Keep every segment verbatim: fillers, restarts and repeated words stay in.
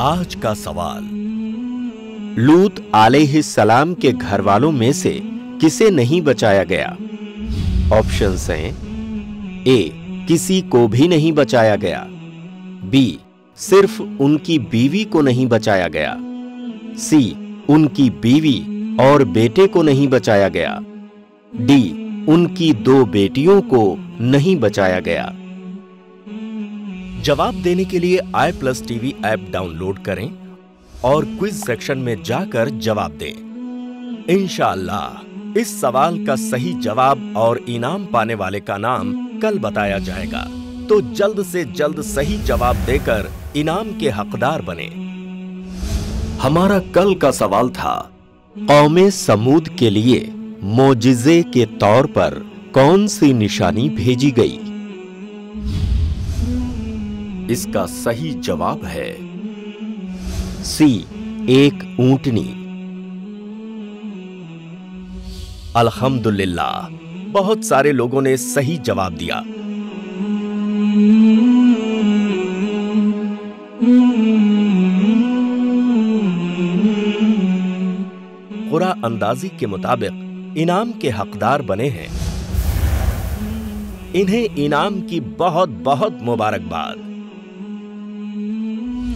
आज का सवाल। लूत अलैहि सलाम के घर वालों में से किसे नहीं बचाया गया? ऑप्शंस हैं ए किसी को भी नहीं बचाया गया, बी सिर्फ उनकी बीवी को नहीं बचाया गया, सी उनकी बीवी और बेटे को नहीं बचाया गया, डी उनकी दो बेटियों को नहीं बचाया गया। जवाब देने के लिए I plus TV app download करें और क्विज सेक्शन में जाकर जवाब दें। इंशाल्लाह इस सवाल का सही जवाब और इनाम पाने वाले का नाम कल बताया जाएगा, तो जल्द से जल्द सही जवाब देकर इनाम के हकदार बने। हमारा कल का सवाल था, कौमे समूद के लिए मोजिजे के तौर पर कौन सी निशानी भेजी गई? इसका सही जवाब है सी एक ऊंटनी। अल्हम्दुलिल्लाह, बहुत सारे लोगों ने सही जवाब दिया। कुरा अंदाजी के मुताबिक इनाम के हकदार बने हैं। इन्हें इनाम की बहुत बहुत मुबारकबाद।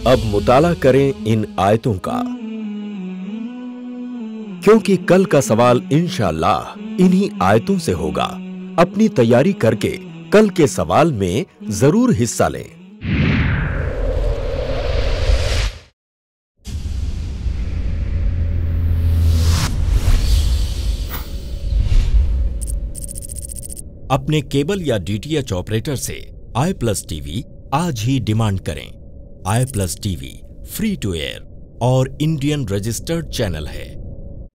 अब मुताला करें इन आयतों का, क्योंकि कल का सवाल इंशाल्लाह इन्हीं आयतों से होगा। अपनी तैयारी करके कल के सवाल में जरूर हिस्सा लें। अपने केबल या डी टी एच ऑपरेटर से आई प्लस टीवी आज ही डिमांड करें। I plus TV free to air और इंडियन रजिस्टर्ड चैनल है।